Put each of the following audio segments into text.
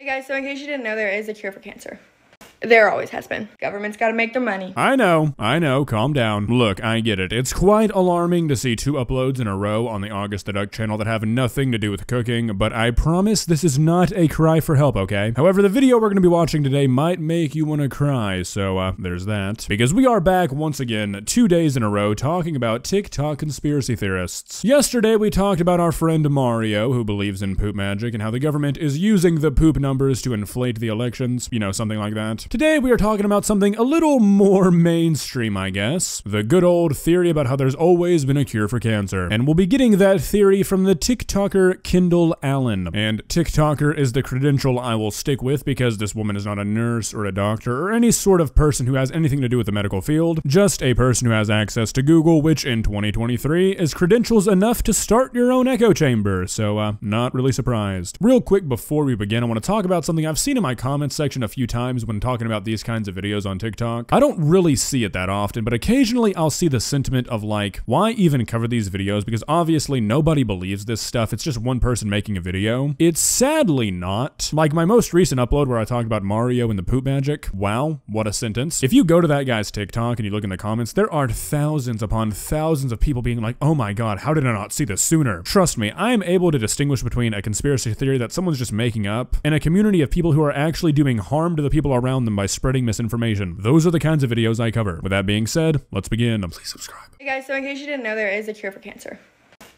Hey guys, so in case you didn't know, there is a cure for cancer. There always has been. Government's gotta make their money. I know, calm down. Look, I get it. It's quite alarming to see 2 uploads in a row on the August The Duck channel that have nothing to do with cooking, but I promise this is not a cry for help, okay? However, the video we're gonna be watching today might make you wanna cry, so there's that. Because we are back once again, 2 days in a row, talking about TikTok conspiracy theorists. Yesterday, we talked about our friend Mario, who believes in poop magic, and how the government is using the poop numbers to inflate the elections, you know, something like that. Today, we are talking about something a little more mainstream, I guess. The good old theory about how there's always been a cure for cancer. And we'll be getting that theory from the TikToker Kendall Allen. And TikToker is the credential I will stick with because this woman is not a nurse or a doctor or any sort of person who has anything to do with the medical field. Just a person who has access to Google, which in 2023 is credentials enough to start your own echo chamber. So, not really surprised. Real quick before we begin, I want to talk about something I've seen in my comments section a few times when talking about these kinds of videos on TikTok. I don't really see it that often, but occasionally I'll see the sentiment of like, why even cover these videos? Because obviously nobody believes this stuff. It's just one person making a video. It's sadly not. Like my most recent upload where I talked about Mario and the poop magic. Wow, what a sentence. If you go to that guy's TikTok and you look in the comments, there are thousands upon thousands of people being like, oh my God, how did I not see this sooner? Trust me, I'm able to distinguish between a conspiracy theory that someone's just making up and a community of people who are actually doing harm to the people around them by spreading misinformation. Those are the kinds of videos I cover. With that being said, let's begin. Please subscribe. Hey guys, so in case you didn't know, there is a cure for cancer.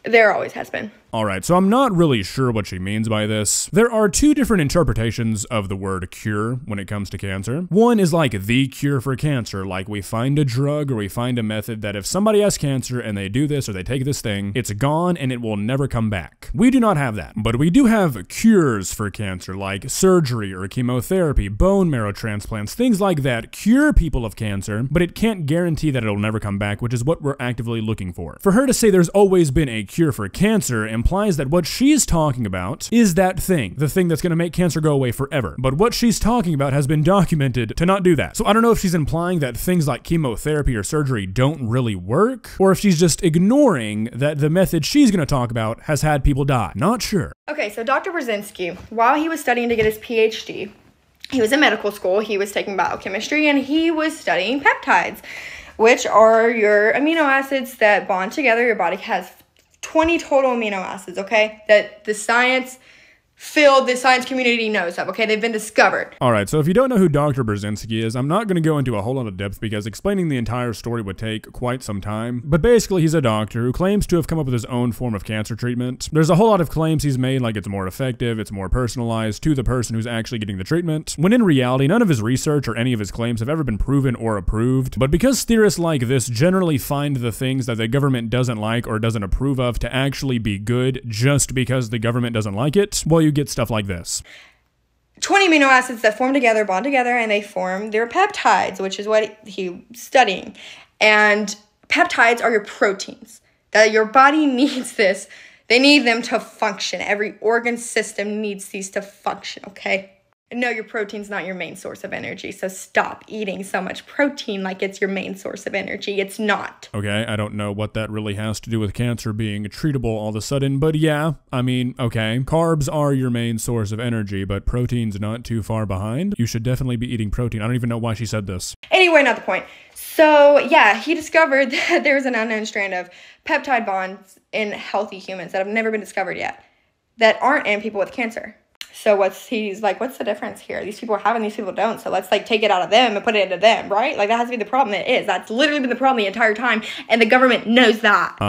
There always has been. Alright, so I'm not really sure what she means by this. There are 2 different interpretations of the word cure when it comes to cancer. One is like the cure for cancer, like we find a drug or we find a method that if somebody has cancer and they do this or they take this thing, it's gone and it will never come back. We do not have that, but we do have cures for cancer, like surgery or chemotherapy, bone marrow transplants, things like that cure people of cancer, but it can't guarantee that it'll never come back, which is what we're actively looking for. For her to say there's always been a cure for cancer implies that what she's talking about is that thing, the thing that's going to make cancer go away forever. But what she's talking about has been documented to not do that. So I don't know if she's implying that things like chemotherapy or surgery don't really work, or if she's just ignoring that the method she's going to talk about has had people die. Not sure. Okay, so Dr. Brzezinski, while he was studying to get his PhD, he was in medical school, he was taking biochemistry, and he was studying peptides, which are your amino acids that bond together. Your body has 20 total amino acids, okay, that the science field, the science community knows of, okay? They've been discovered. All right, so if you don't know who Dr. Brzezinski is, I'm not going to go into a whole lot of depth because explaining the entire story would take quite some time. But basically, he's a doctor who claims to have come up with his own form of cancer treatment. There's a whole lot of claims he's made, like it's more effective, it's more personalized to the person who's actually getting the treatment, when in reality, none of his research or any of his claims have ever been proven or approved. But because theorists like this generally find the things that the government doesn't like or doesn't approve of to actually be good just because the government doesn't like it, well, you get stuff like this. 20 amino acids that form together, bond together, and they form their peptides, which is what he's studying. And peptides are your proteins that your body needs. This, they need them to function. Every organ system needs these to function, okay? And no, your protein's not your main source of energy, so stop eating so much protein like it's your main source of energy. It's not. Okay, I don't know what that really has to do with cancer being treatable all of a sudden, but yeah, I mean, okay. Carbs are your main source of energy, but protein's not too far behind. You should definitely be eating protein. I don't even know why she said this. Anyway, not the point. So yeah, he discovered that there's an unknown strand of peptide bonds in healthy humans that have never been discovered yet, that aren't in people with cancer. So he's like, what's the difference here? These people are having, these people don't. So let's like take it out of them and put it into them, right? Like that has to be the problem. It is. That's literally been the problem the entire time. And the government knows that.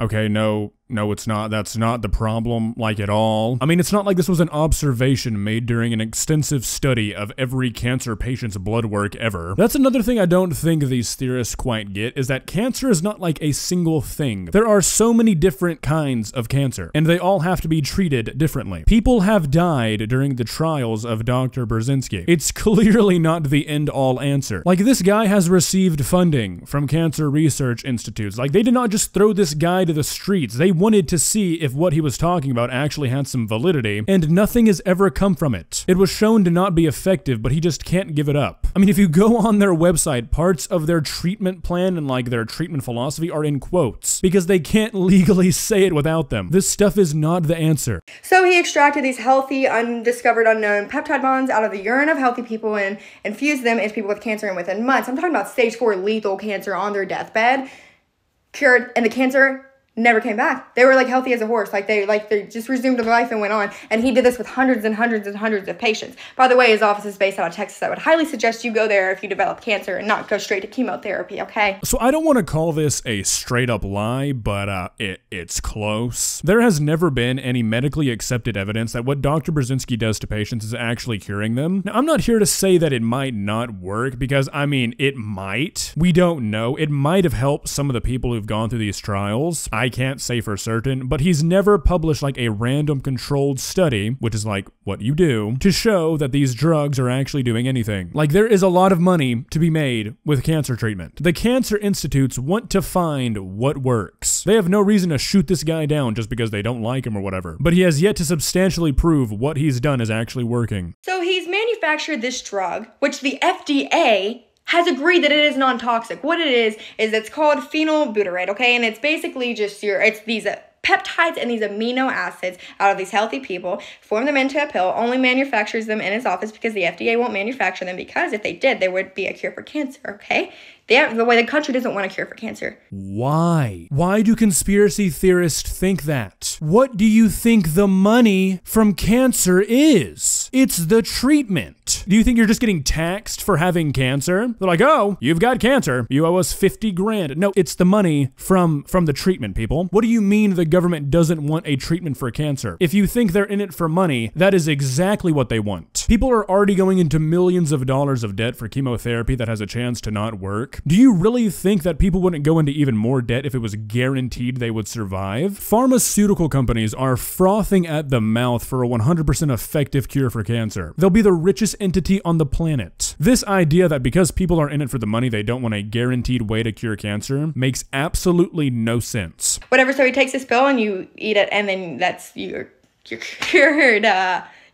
Okay, no, it's not. That's not the problem, like, at all. I mean, it's not like this was an observation made during an extensive study of every cancer patient's blood work ever. That's another thing I don't think these theorists quite get, is that cancer is not like a single thing. There are so many different kinds of cancer, and they all have to be treated differently. People have died during the trials of Dr. Brzezinski. It's clearly not the end-all answer. Like, this guy has received funding from cancer research institutes. Like, they did not just throw this guy to the streets. They wanted to see if what he was talking about actually had some validity, and nothing has ever come from it. It was shown to not be effective, but he just can't give it up. I mean, if you go on their website, parts of their treatment plan and like their treatment philosophy are in quotes because they can't legally say it without them. This stuff is not the answer. So he extracted these healthy, undiscovered, unknown peptide bonds out of the urine of healthy people and infused them into people with cancer, and within months, I'm talking about stage 4 lethal cancer on their deathbed, cured, and the cancer never came back. They were like healthy as a horse. They just resumed their life and went on. And he did this with hundreds and hundreds and hundreds of patients. By the way, his office is based out of Texas. I would highly suggest you go there if you develop cancer and not go straight to chemotherapy, okay? So I don't want to call this a straight up lie, but it's close. There has never been any medically accepted evidence that what Dr. Brzezinski does to patients is actually curing them. Now, I'm not here to say that it might not work, because I mean, it might. We don't know. It might have helped some of the people who've gone through these trials. I can't say for certain, but he's never published like a random controlled study, which is like what you do, to show that these drugs are actually doing anything. Like, there is a lot of money to be made with cancer treatment. The cancer institutes want to find what works. They have no reason to shoot this guy down just because they don't like him or whatever, but he has yet to substantially prove what he's done is actually working. So he's manufactured this drug, which the FDA has agreed that it is non-toxic. What it is it's called phenylbutyrate, okay? And it's basically just it's these peptides and these amino acids out of these healthy people, form them into a pill, only manufactures them in his office because the FDA won't manufacture them, because if they did, there would be a cure for cancer, okay? The way the country doesn't want a cure for cancer. Why? Why do conspiracy theorists think that? What do you think the money from cancer is? It's the treatment. Do you think you're just getting taxed for having cancer? They're like, oh, you've got cancer. You owe us 50 grand. No, it's the money from the treatment, people. What do you mean the government doesn't want a treatment for cancer? If you think they're in it for money, that is exactly what they want. People are already going into millions of dollars of debt for chemotherapy that has a chance to not work. Do you really think that people wouldn't go into even more debt if it was guaranteed they would survive? Pharmaceutical companies are frothing at the mouth for a 100% effective cure for cancer. They'll be the richest entity on the planet. This idea that because people are in it for the money, they don't want a guaranteed way to cure cancer makes absolutely no sense. Whatever, so he takes this pill and you eat it, and then that's you're cured.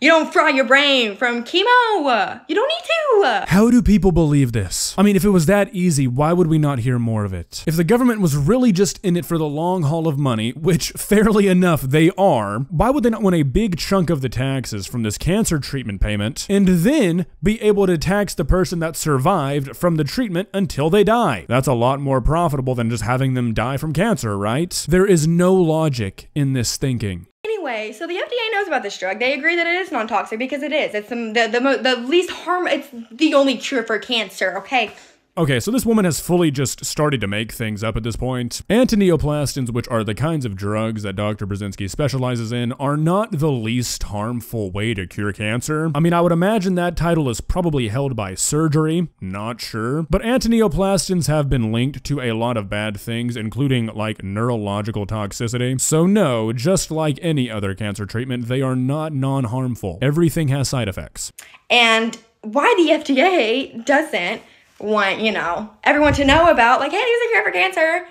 You don't fry your brain from chemo. You don't need to. How do people believe this? I mean, if it was that easy, why would we not hear more of it? If the government was really just in it for the long haul of money, which fairly enough they are, why would they not want a big chunk of the taxes from this cancer treatment payment and then be able to tax the person that survived from the treatment until they die? That's a lot more profitable than just having them die from cancer, right? There is no logic in this thinking. Anyway, so the FDA knows about this drug. They agree that it is non-toxic because it is. It's the least harm. It's the only cure for cancer, okay? Okay, so this woman has fully just started to make things up at this point. Antineoplastins, which are the kinds of drugs that Dr. Brzezinski specializes in, are not the least harmful way to cure cancer. I mean, I would imagine that title is probably held by surgery, not sure. But antineoplastins have been linked to a lot of bad things, including like neurological toxicity. So no, just like any other cancer treatment, they are not non-harmful. Everything has side effects. And why the FDA doesn't want, you know, everyone to know about, like, hey, there's a cure for cancer,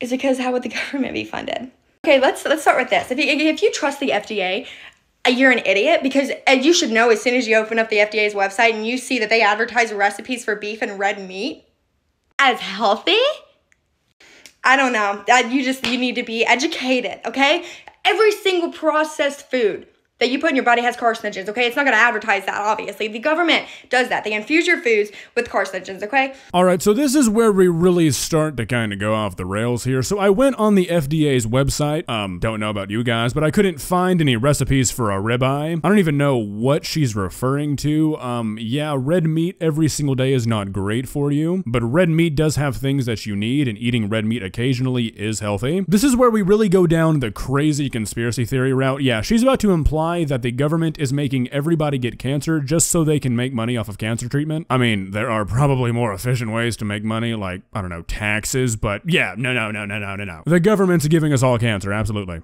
is because how would the government be funded? Okay, let's start with this. If you trust the FDA, you're an idiot, because you should know as soon as you open up the FDA's website and you see that they advertise recipes for beef and red meat as healthy. I don't know. You need to be educated, okay? Every single processed food that you put in your body has carcinogens, okay? It's not gonna advertise that, obviously. The government does that. They infuse your foods with carcinogens, okay? All right, so this is where we really start to kind of go off the rails here. So I went on the FDA's website. Don't know about you guys, but I couldn't find any recipes for a ribeye. I don't even know what she's referring to. Yeah, red meat every single day is not great for you, but red meat does have things that you need, and eating red meat occasionally is healthy. This is where we really go down the crazy conspiracy theory route. Yeah, she's about to imply that the government is making everybody get cancer just so they can make money off of cancer treatment. I mean, there are probably more efficient ways to make money, like, I don't know, taxes, but yeah, no. The government's giving us all cancer, absolutely.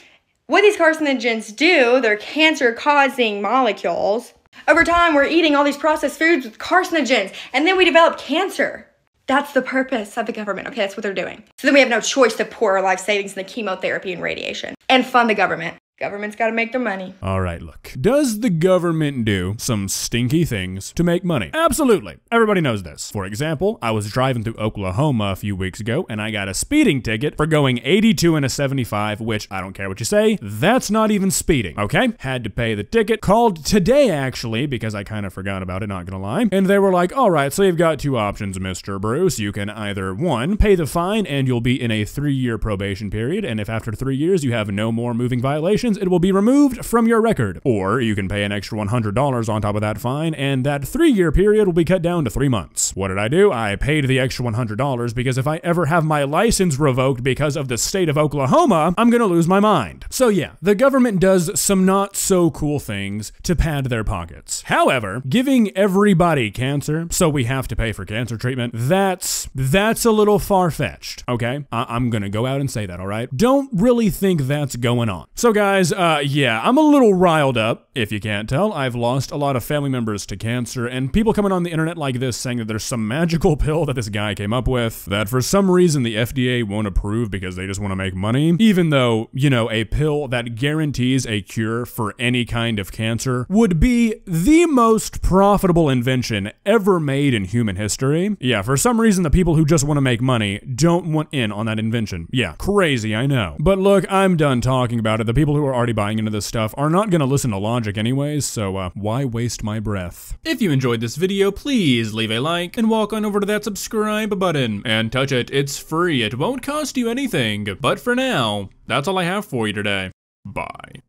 What these carcinogens do, they're cancer-causing molecules. Over time, we're eating all these processed foods with carcinogens, and then we develop cancer. That's the purpose of the government, okay? That's what they're doing. So then we have no choice to pour our life savings in the chemotherapy and radiation and fund the government. Government's got to make their money. All right, look. Does the government do some stinky things to make money? Absolutely. Everybody knows this. For example, I was driving through Oklahoma a few weeks ago, and I got a speeding ticket for going 82 in a 75, which I don't care what you say, that's not even speeding, okay? Had to pay the ticket. Called today, actually, because I kind of forgot about it, not gonna lie. And they were like, all right, so you've got two options, Mr. Bruce. You can either, one, pay the fine, and you'll be in a 3-year probation period, and if after 3 years you have no more moving violations, it will be removed from your record. Or you can pay an extra $100 on top of that fine, and that 3-year period will be cut down to 3 months. What did I do? I paid the extra $100 because if I ever have my license revoked because of the state of Oklahoma, I'm gonna lose my mind. So yeah, the government does some not so cool things to pad their pockets. However, giving everybody cancer, so we have to pay for cancer treatment, that's a little far-fetched, okay? I'm gonna go out and say that, all right? Don't really think that's going on. So guys, yeah, I'm a little riled up, if you can't tell. I've lost a lot of family members to cancer, and people coming on the internet like this saying that there's some magical pill that this guy came up with that for some reason the FDA won't approve because they just want to make money, even though, you know, a pill that guarantees a cure for any kind of cancer would be the most profitable invention ever made in human history. Yeah, for some reason the people who just want to make money don't want in on that invention. Yeah, crazy, I know. But look, I'm done talking about it. The people who are already buying into this stuff are not going to listen to logic anyways, so why waste my breath? If you enjoyed this video, please leave a like and walk on over to that subscribe button and touch it. It's free. It won't cost you anything. But for now, that's all I have for you today. Bye.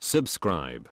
Subscribe.